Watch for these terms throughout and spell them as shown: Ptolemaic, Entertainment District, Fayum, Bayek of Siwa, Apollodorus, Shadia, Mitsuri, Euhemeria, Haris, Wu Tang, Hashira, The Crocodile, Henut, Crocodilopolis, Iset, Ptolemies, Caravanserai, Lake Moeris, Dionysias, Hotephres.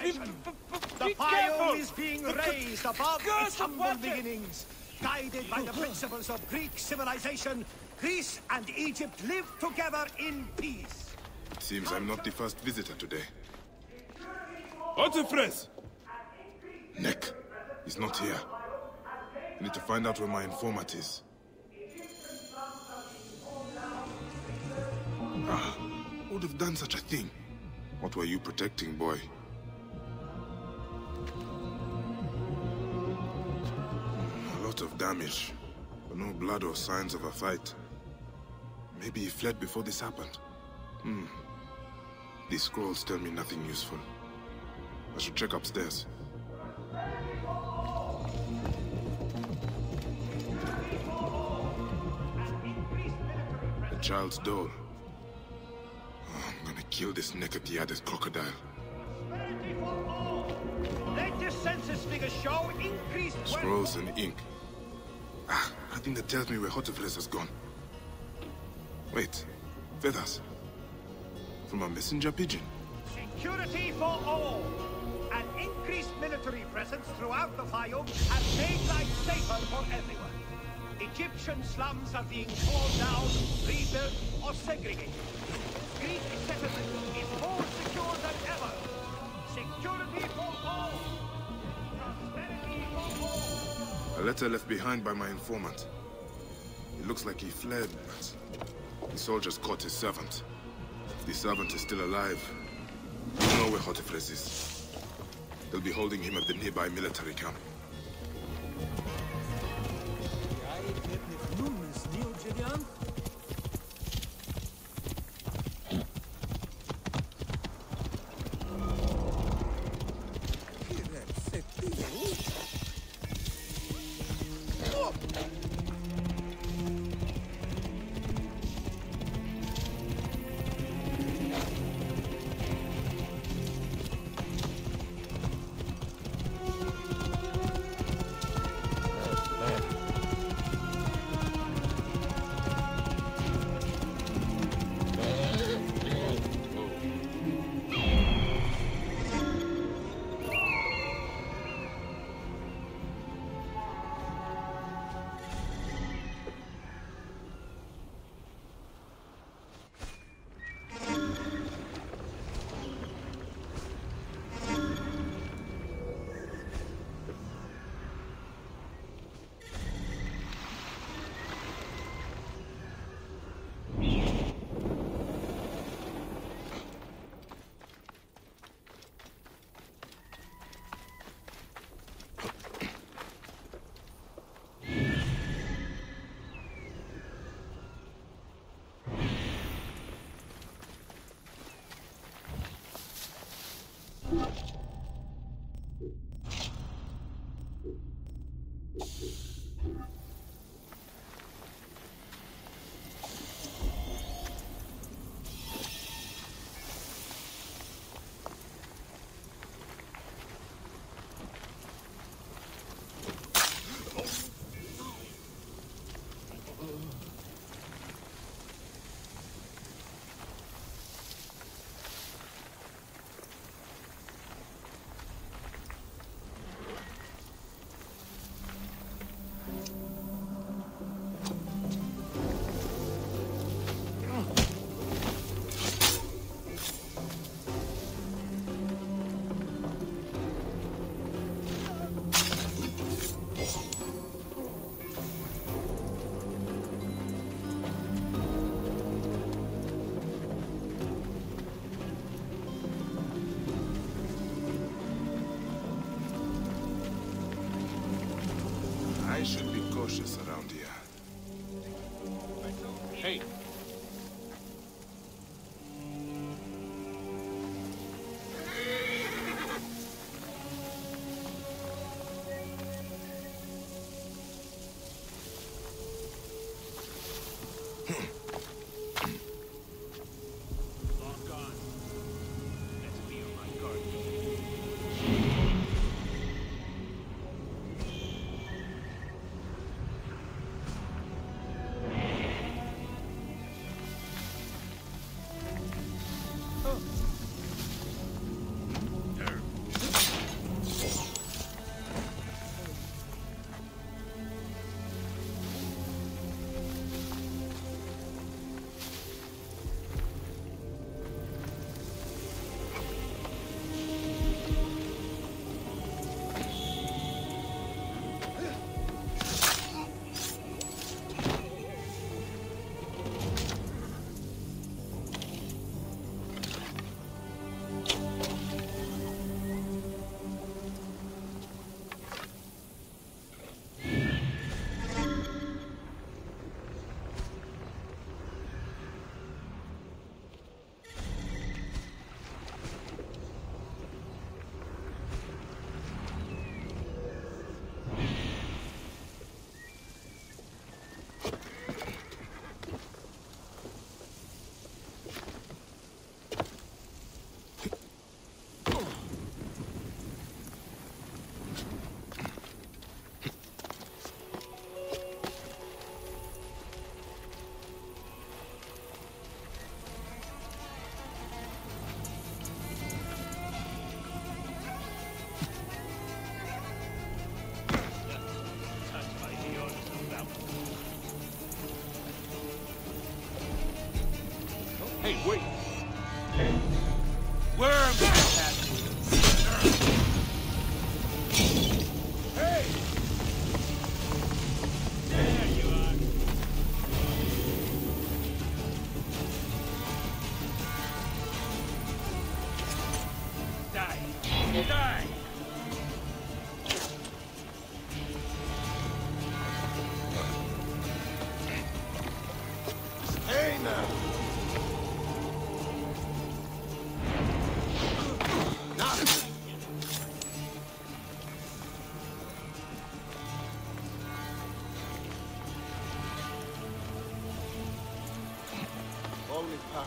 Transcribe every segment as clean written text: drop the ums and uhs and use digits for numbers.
The Fayum is being raised above its humble beginnings. Guided by the principles of Greek civilization, Greece and Egypt live together in peace. Seems I'm not the first visitor today. Hotephres! Neck. He's not here. I need to find out where my informant is. Ah, who would have done such a thing? What were you protecting, boy? A lot of damage, but no blood or signs of a fight. Maybe he fled before this happened. These scrolls tell me nothing useful. I should check upstairs. The child's doll. Oh, I'm gonna kill this naked-eared crocodile. Latest census figures show increased scrolls and ink. Ah, nothing that tells me where Hotephres has gone. Wait, feathers from a messenger pigeon. Security for all. An increased military presence throughout the Fayum has made life safer for everyone. Egyptian slums are being torn down, rebuilt, or segregated. Greek settlement is more secure than ever. Security for all. Prosperity for all. A letter left behind by my informant. It looks like he fled, but the soldiers caught his servant. If the servant is still alive, we know where Hotephres is. They'll be holding him at the nearby military camp. Die. Hey now. Not. Holy power.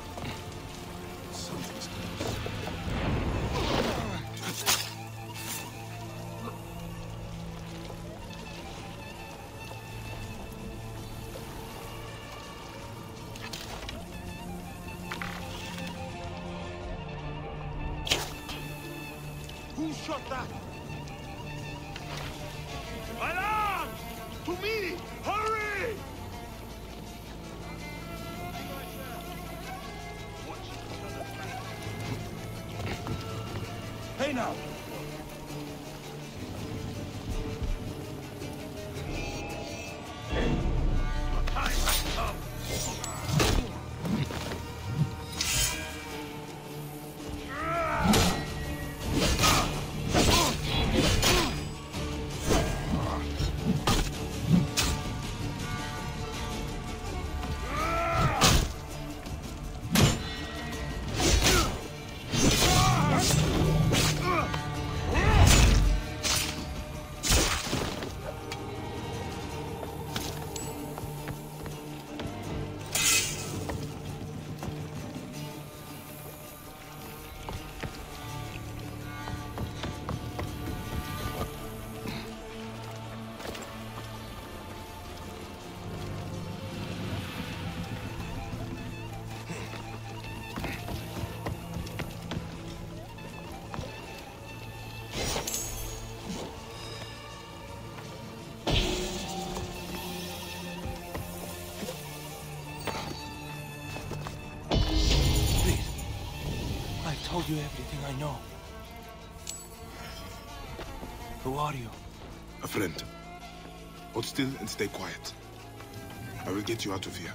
Alarm! To me! Hurry! Hey now! I told you everything I know. Who are you? A friend. Hold still and stay quiet. I will get you out of here.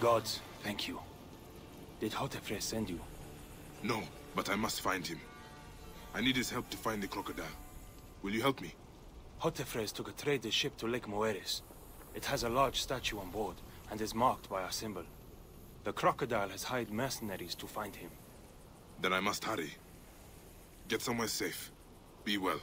Gods, thank you. Did Hotephres send you? No, but I must find him. I need his help to find the crocodile. Will you help me? Hotephres took a trader's ship to Lake Moeris. It has a large statue on board, and is marked by our symbol. The crocodile has hired mercenaries to find him. Then I must hurry. Get somewhere safe. Be well.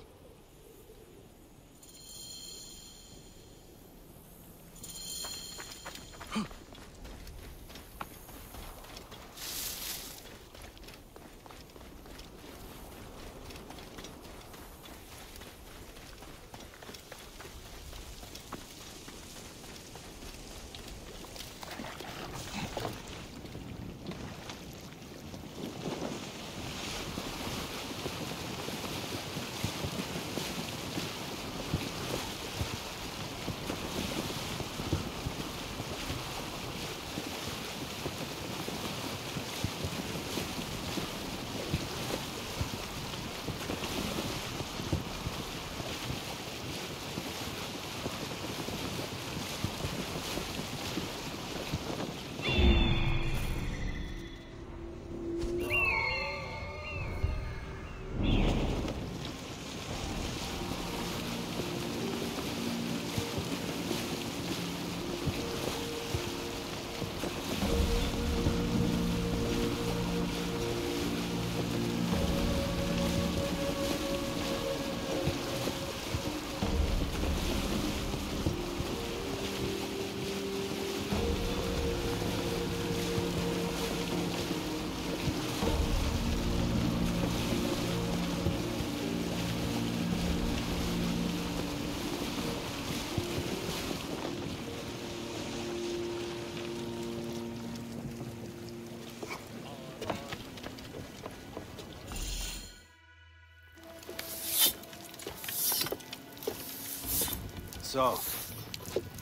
So,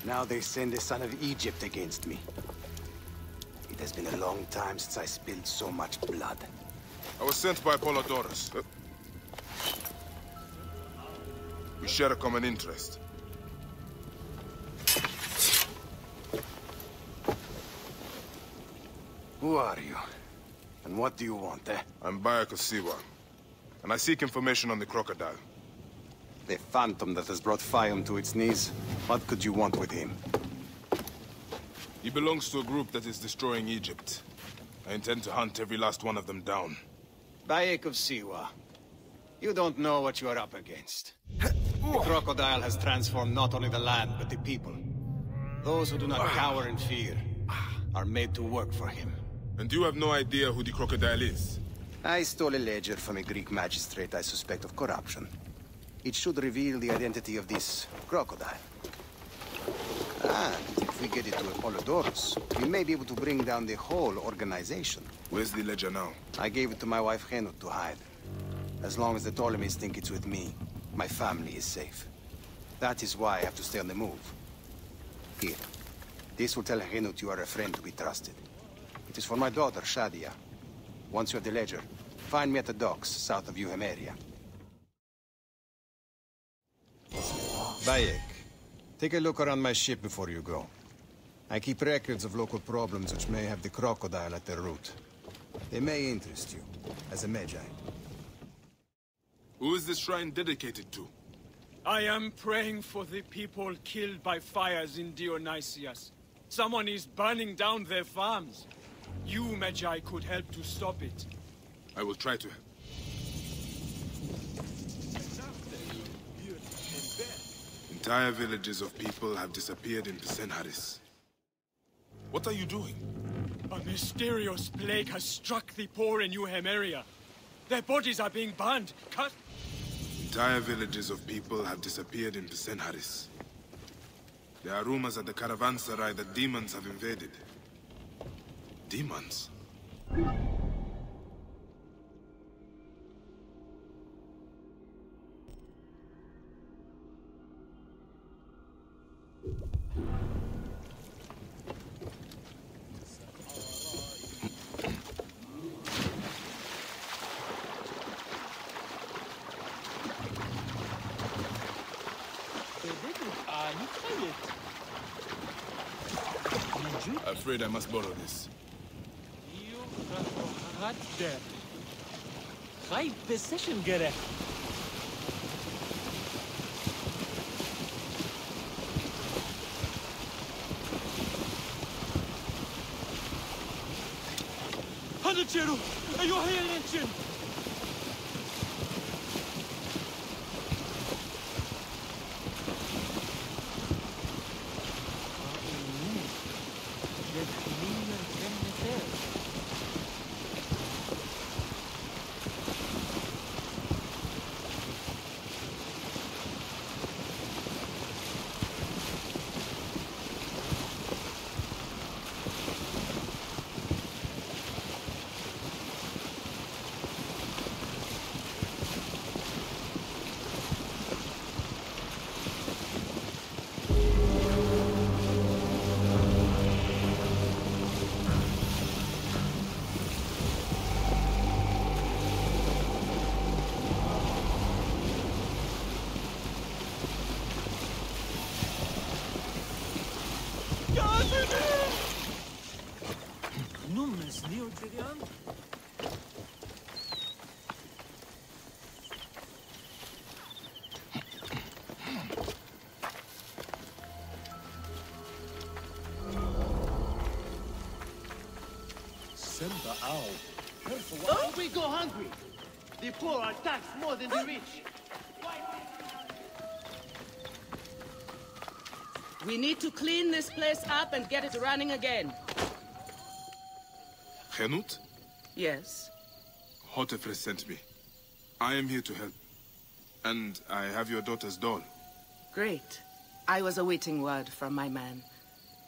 now they send the son of Egypt against me. It has been a long time since I spilled so much blood. I was sent by Apollodorus. We share a common interest. Who are you? And what do you want, eh? I'm Bayek of Siwa, and I seek information on the crocodile. The phantom that has brought Fayum to its knees. What could you want with him? He belongs to a group that is destroying Egypt. I intend to hunt every last one of them down. Bayek of Siwa, you don't know what you are up against. The crocodile has transformed not only the land, but the people. Those who do not cower in fear are made to work for him. And you have no idea who the crocodile is? I stole a ledger from a Greek magistrate I suspect of corruption. It should reveal the identity of this crocodile. And if we get it to Apollodorus, we may be able to bring down the whole organization. Where's the ledger now? I gave it to my wife Henut to hide. As long as the Ptolemies think it's with me, my family is safe. That is why I have to stay on the move. Here. This will tell Henut you are a friend to be trusted. It is for my daughter, Shadia. Once you have the ledger, find me at the docks south of Euhemeria. Bayek, take a look around my ship before you go. I keep records of local problems which may have the crocodile at their root. They may interest you, as a magi. Who is this shrine dedicated to? I am praying for the people killed by fires in Dionysias. Someone is burning down their farms. You, magi, could help to stop it. I will try to help. Entire villages of people have disappeared in Haris. What are you doing? A mysterious plague has struck the poor in Euhemeria. Their bodies are being burned, cut. Entire villages of people have disappeared in Haris. There are rumors at the Caravanserai that demons have invaded. Demons? I'm afraid I must borrow this. Oh, we go hungry. The poor are taxed more than the rich. We need to clean this place up and get it running again. Henut? Yes? Hotephres sent me. I am here to help. And I have your daughter's doll. Great. I was awaiting word from my man.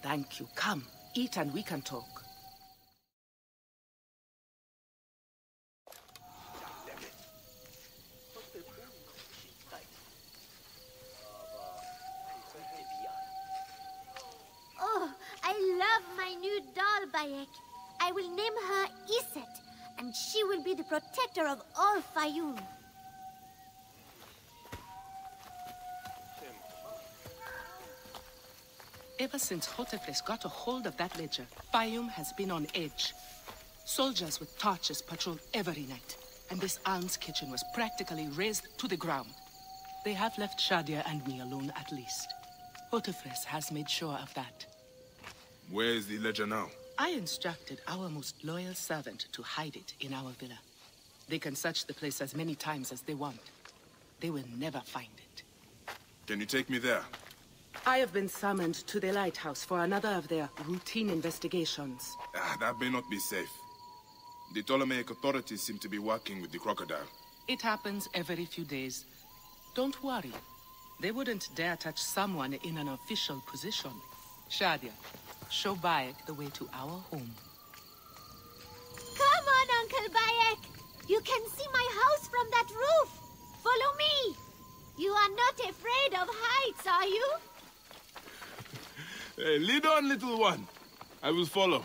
Thank you. Come, eat and we can talk. girl, Bayek. I will name her Iset, and she will be the protector of all Fayum. Ever since Hotephres got a hold of that ledger, Fayum has been on edge. Soldiers with torches patrol every night, and this alms kitchen was practically razed to the ground. They have left Shadia and me alone at least. Hotephres has made sure of that. Where is the ledger now? I instructed our most loyal servant to hide it in our villa. They can search the place as many times as they want. They will never find it. Can you take me there? I have been summoned to the lighthouse for another of their routine investigations. That may not be safe. The Ptolemaic authorities seem to be working with the crocodile. It happens every few days. Don't worry. They wouldn't dare touch someone in an official position. Shadia, show Bayek the way to our home. Come on, Uncle Bayek! You can see my house from that roof! Follow me! You are not afraid of heights, are you? Hey, lead on, little one. I will follow.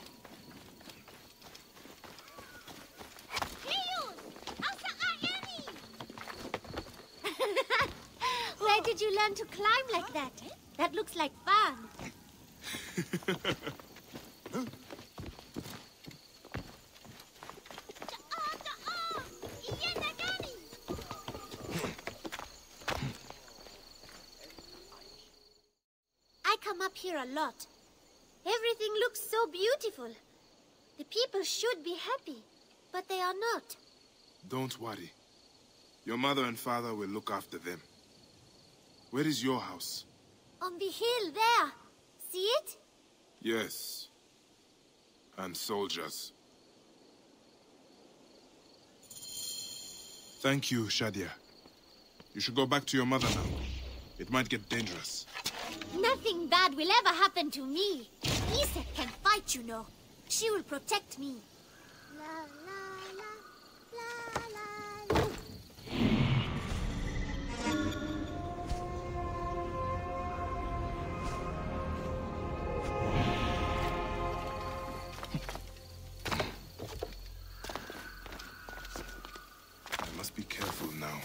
Where did you learn to climb like that? That looks like fun. Here a lot. Everything looks so beautiful. The people should be happy, but they are not. Don't worry. Your mother and father will look after them. Where is your house? On the hill there. See it? Yes. And soldiers. Thank you, Shadia. You should go back to your mother now. It might get dangerous. Nothing bad will ever happen to me. Iset can fight, you know. She will protect me. La, la, la, la, la, la. I must be careful now.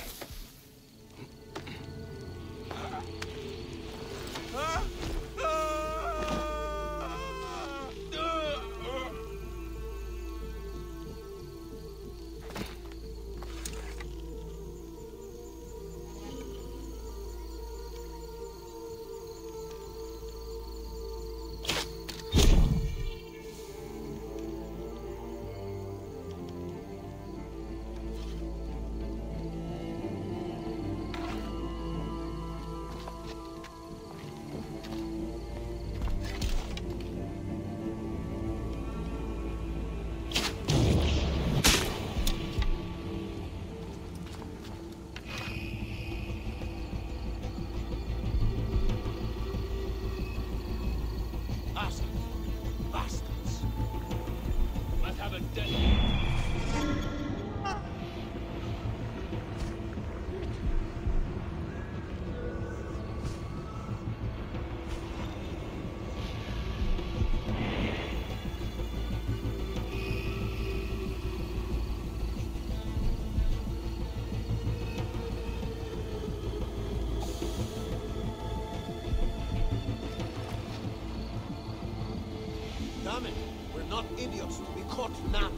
Not idiots to be caught napping.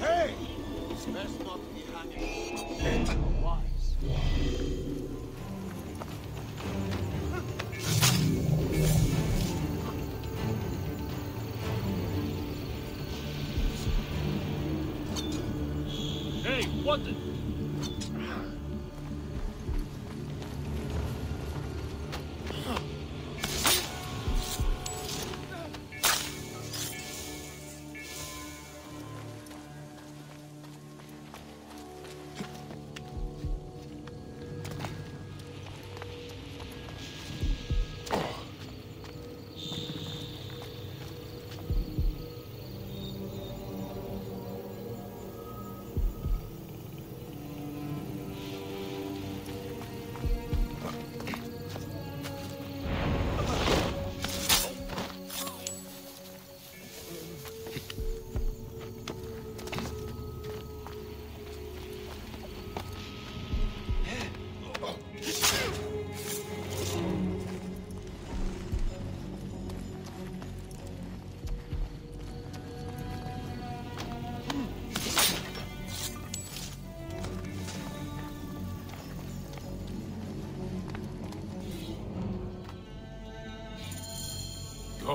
Hey! It's best not to be hanging. Wise. Hey, what the...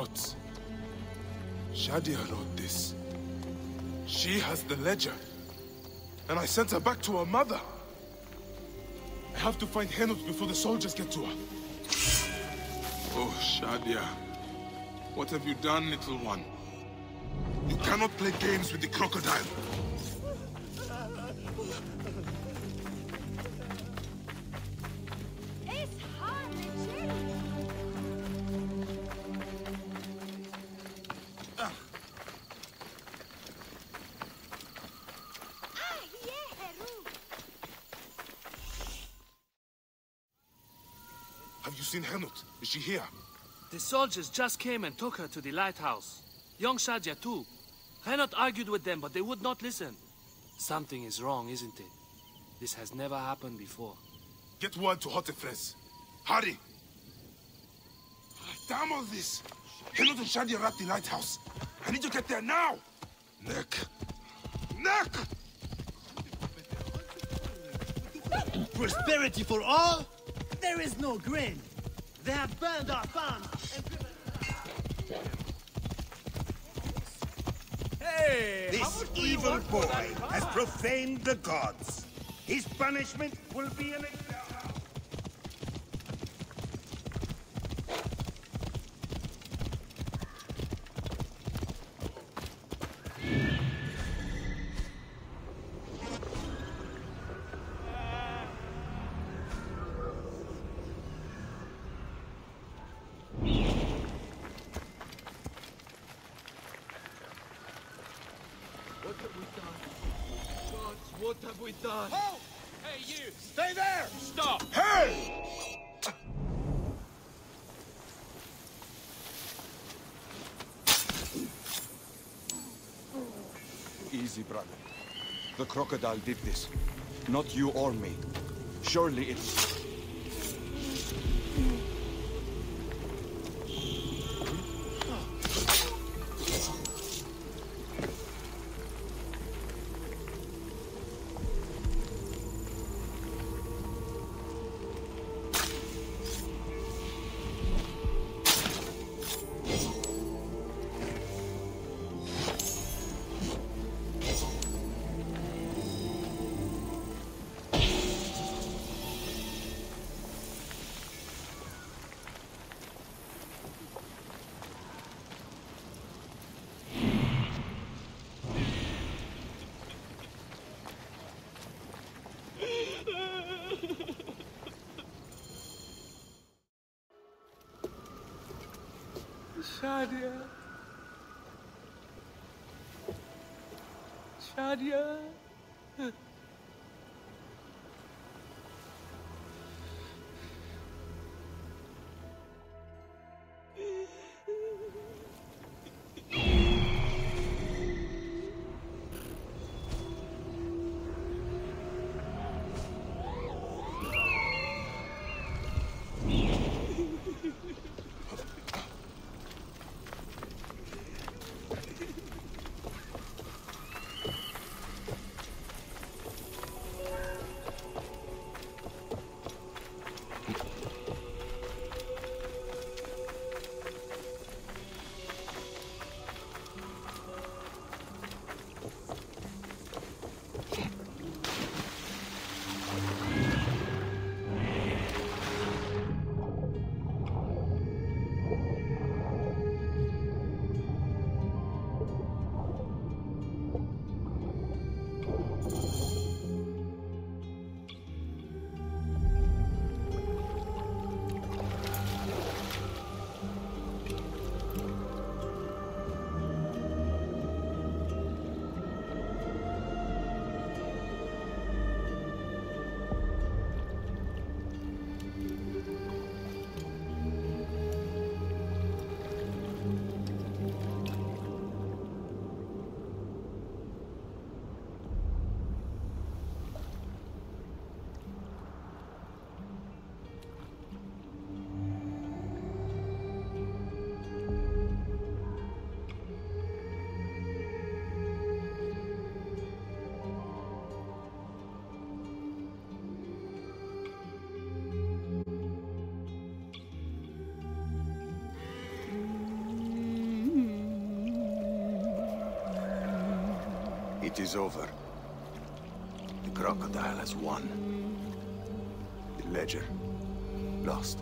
gods. Shadia wrote this. She has the ledger. And I sent her back to her mother. I have to find Henut before the soldiers get to her. Oh, Shadia. What have you done, little one? You cannot play games with the crocodile. Henut, is she here? The soldiers just came and took her to the lighthouse. Young Shadia too. Henut argued with them, but they would not listen. Something is wrong, isn't it? This has never happened before. Get word to Hotephres. Hurry! Damn all this! Henut and Shadia are at the lighthouse. I need to get there now! Nick! Nick! Prosperity for all? There is no grain! They have burned our farms and driven us out. Hey! This evil boy has profaned the gods. His punishment will be an exile. Oh! Hey, you! Stay there! Stop! Hey! Easy, brother. The crocodile did this. Not you or me. Surely it's... Shadia. Shadia. It is over. The crocodile has won. The ledger lost.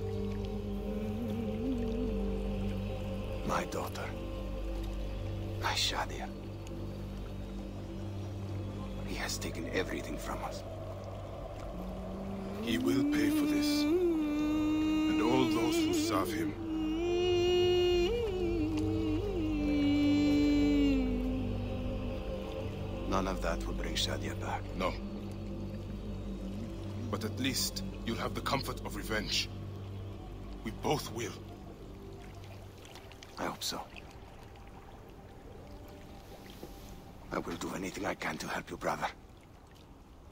My daughter. My Shadia. He has taken everything from us. He will pay for this. And all those who serve him. None of that will bring Shadia back. No. But at least you'll have the comfort of revenge. We both will. I hope so. I will do anything I can to help you, brother.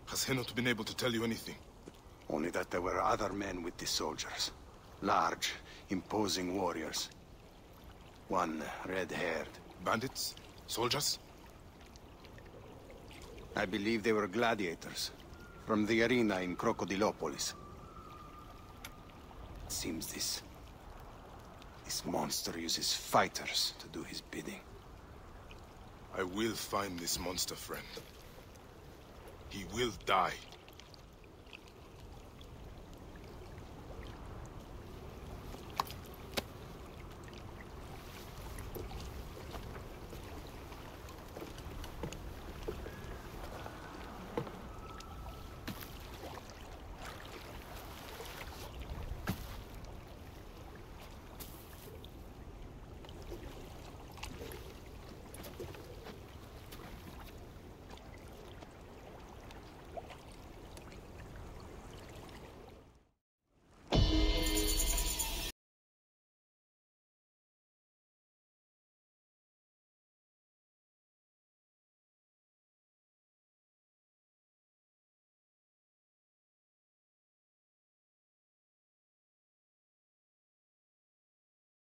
Has Henut been able to tell you anything? Only that there were other men with the soldiers. Large, imposing warriors. One red-haired. Bandits? Soldiers? I believe they were gladiators, from the arena in Crocodilopolis. It seems this monster uses fighters to do his bidding. I will find this monster, friend. He will die.